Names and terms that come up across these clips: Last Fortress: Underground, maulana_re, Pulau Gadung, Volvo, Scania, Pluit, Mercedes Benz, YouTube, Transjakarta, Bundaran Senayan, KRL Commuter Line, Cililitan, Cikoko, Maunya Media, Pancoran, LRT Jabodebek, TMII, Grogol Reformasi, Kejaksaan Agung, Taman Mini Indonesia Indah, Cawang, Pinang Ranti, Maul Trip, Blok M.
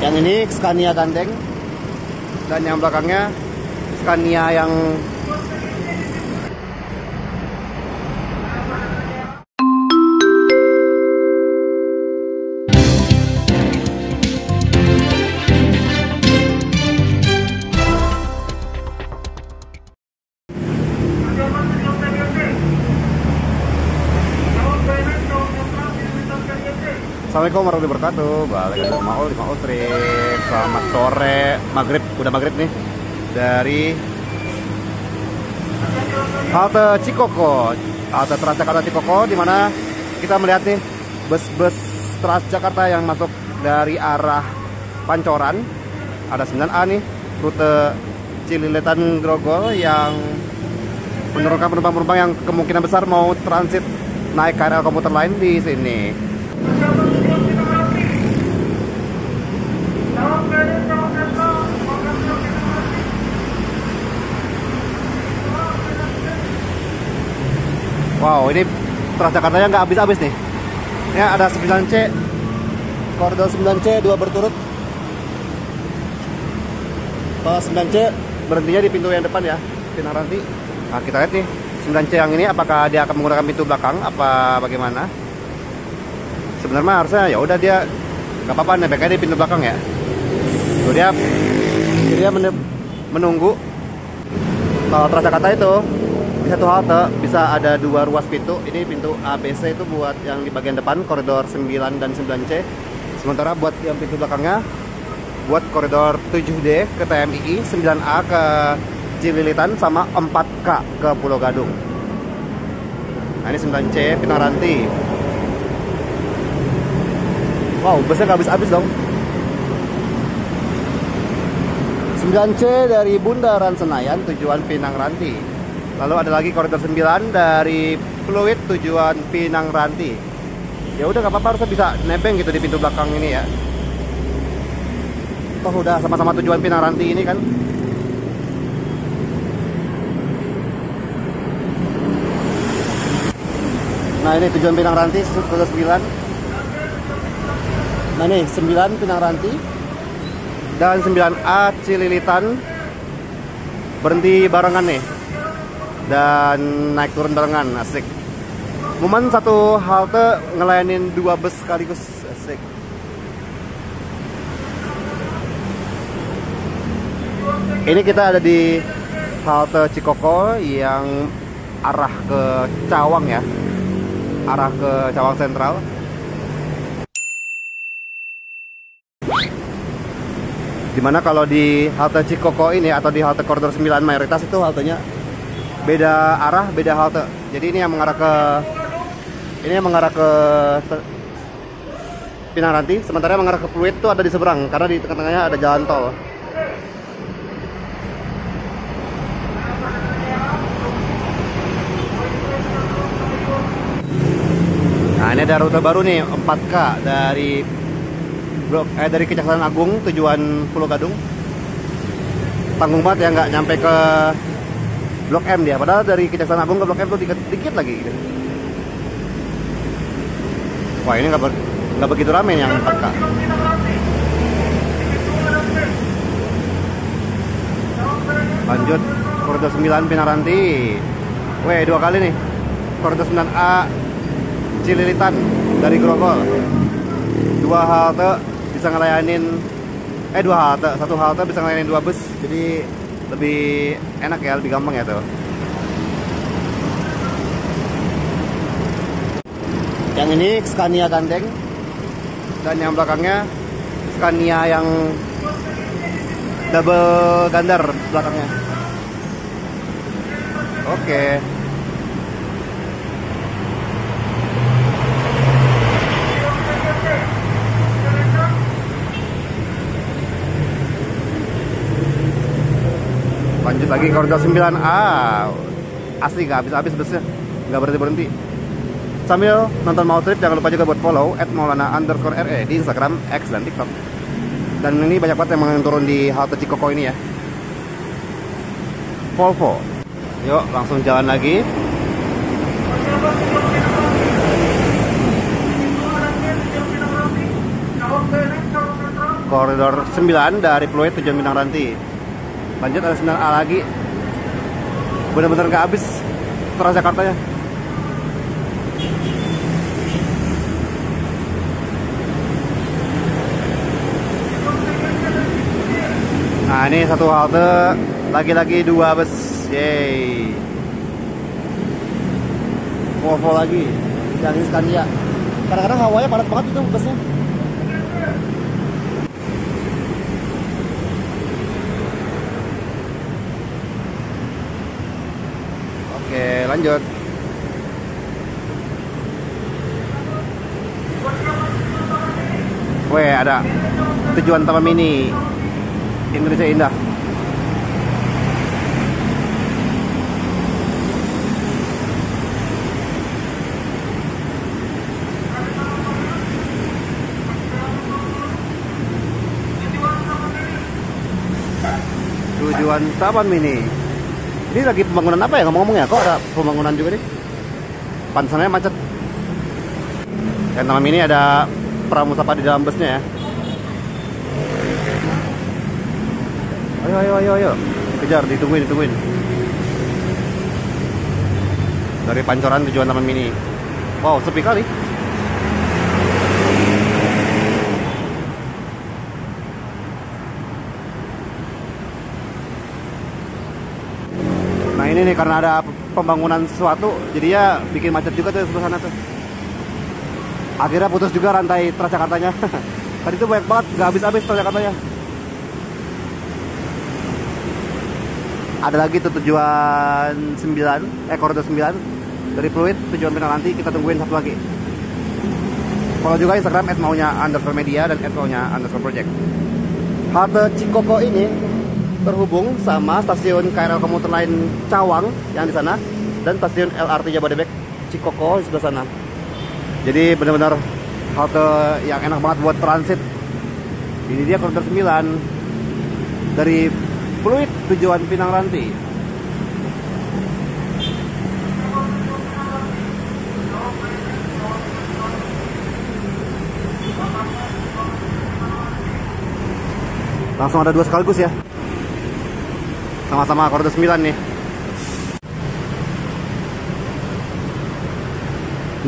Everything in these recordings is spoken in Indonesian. Yang ini Scania gandeng, dan yang belakangnya Scania yang Assalamualaikum warahmatullahi wabarakatuh. Balik lagi sama Maul di Maul Trip. Selamat sore, maghrib, udah maghrib nih. Dari halte Cikoko, halte Transjakarta Cikoko, di mana kita melihat nih bus-bus Transjakarta yang masuk dari arah Pancoran. Ada 9A nih, rute Cililitan Grogol, yang menurunkan penumpang-penumpang yang kemungkinan besar mau transit naik KRL Commuter Line di sini. Wow, ini Transjakartanya nggak habis-habis nih. Ya, ada 9C, koridor 9C 2 berturut. Kalau 9C berhentinya di pintu yang depan ya, Pinang Ranti. Nah, kita lihat nih 9C yang ini apakah dia akan menggunakan pintu belakang apa bagaimana? Sebenarnya harusnya ya udah dia nggak apa-apa nebek aja di pintu belakang ya. Tuh dia menunggu. Kalau Transjakarta itu satu halte bisa ada 2 ruas pintu. Ini pintu ABC itu buat yang di bagian depan koridor 9 dan 9C. Sementara buat yang pintu belakangnya buat koridor 7D ke TMII, 9A ke Cililitan, sama 4K ke Pulau Gadung. Nah, ini 9C Pinang Ranti. Wow, busnya nggak habis-habis dong. 9C dari Bundaran Senayan tujuan Pinang Ranti. Lalu ada lagi koridor 9 dari Pluit tujuan Pinang Ranti. Ya udah nggak apa-apa, harusnya bisa nebeng gitu di pintu belakang ini ya. Toh udah sama-sama tujuan Pinang Ranti ini kan. Nah, ini tujuan Pinang Ranti koridor 9. Nah, ini 9 Pinang Ranti dan 9A Cililitan berhenti barengan nih. Dan naik turun barengan, asik. Momen satu halte ngelayanin 2 bus sekaligus, asik. Ini kita ada di halte Cikoko yang arah ke Cawang ya, arah ke Cawang Sentral. Dimana kalau di halte Cikoko ini atau di halte koridor 9 mayoritas itu haltenya beda arah, beda halte. Jadi ini yang mengarah ke Pinang Ranti, sementara yang mengarah ke Pluit itu ada di seberang karena di tengah-tengahnya ada jalan tol. Nah, ini ada rute baru nih, 4K dari Kejaksaan Agung tujuan Pulau Gadung. Tanggung banget ya nggak nyampe ke Blok M dia, padahal dari Kejaksaan Agung ke Blok M tuh dikit lagi gitu. Wah, ini nggak begitu ramai yang 4K. Lanjut koridor 9 Pinang Ranti. Weh, 2 kali nih koridor 9A Cililitan dari Grogol. 2 halte bisa ngelayanin 2 halte, 1 halte bisa ngelayanin 2 bus. Jadi lebih enak ya, lebih gampang ya tuh. Yang ini Scania gandeng, dan yang belakangnya Scania yang double gandar belakangnya. Oke. Lanjut lagi koridor 9A. Asli nggak habis-habis busnya, nggak berhenti-berhenti. Sambil nonton Maul Trip, jangan lupa juga buat follow @maulana_re di Instagram, X, dan TikTok. Dan ini banyak banget yang turun di halte Cikoko ini ya, Volvo. Yuk langsung jalan lagi. koridor 9 dari Pluit tujuan Pinang Ranti. Lanjut ada 9A lagi. Bener-bener nggak habis Transjakartanya. Nah, ini satu halte, lagi-lagi dua bus. Yeay. Volvo lagi, dan ini Scania. Kadang-kadang hawanya panas banget itu busnya. Oke, lanjut. Weh, ada tujuan Taman Mini Indonesia Indah. Tujuan Taman Mini. Ini lagi pembangunan apa ya ngomong-ngomongnya? Kok ada pembangunan juga nih? Pansannya macet. Dan Taman Mini ada pramusafa di dalam busnya ya. Ayo. Kejar, ditungguin. Dari Pancoran tujuan Taman Mini. Wow, sepi kali. Nah, ini nih karena ada pembangunan sesuatu, jadi ya bikin macet juga tuh sebelah sana tuh. Akhirnya putus juga rantai Transjakartanya. Tadi tuh banyak banget, nggak habis-habis Transjakartanya. Ada lagi tuh tujuan 9, koridor 9 dari Pluit tujuan Pinang Ranti, kita tungguin satu lagi. Follow juga Instagram @maunya_media dan @maunya_project. Halte Cikoko ini terhubung sama stasiun KRL Commuter Line Cawang yang di sana dan stasiun LRT Jabodebek Cikoko di sebelah sana. Jadi benar-benar halte yang enak banget buat transit. Ini dia koridor 9 dari Pluit tujuan Pinang Ranti. Langsung ada dua sekaligus ya. Sama-sama koridor 9 nih.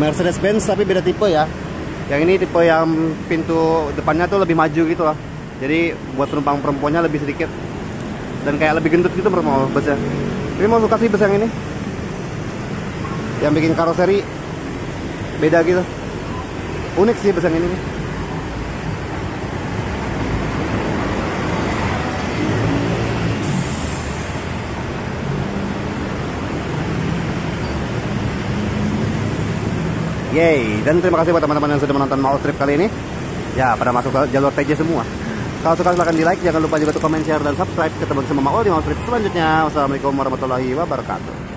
Mercedes Benz tapi beda tipe ya. Yang ini tipe yang pintu depannya tuh lebih maju gitu lah. Jadi buat penumpang perempuannya lebih sedikit. Dan kayak lebih gendut gitu menurut busnya. Ini mau suka sih bus yang ini. Yang bikin karoseri beda gitu. Unik sih bus yang ini. Yeay, dan terima kasih buat teman-teman yang sudah menonton Maul Trip kali ini. Ya, pada masuk jalur TJ semua. Kalau suka silahkan di like, jangan lupa juga untuk komen, share, dan subscribe. Ketemu sama Maul di Maul Trip selanjutnya. Wassalamualaikum warahmatullahi wabarakatuh.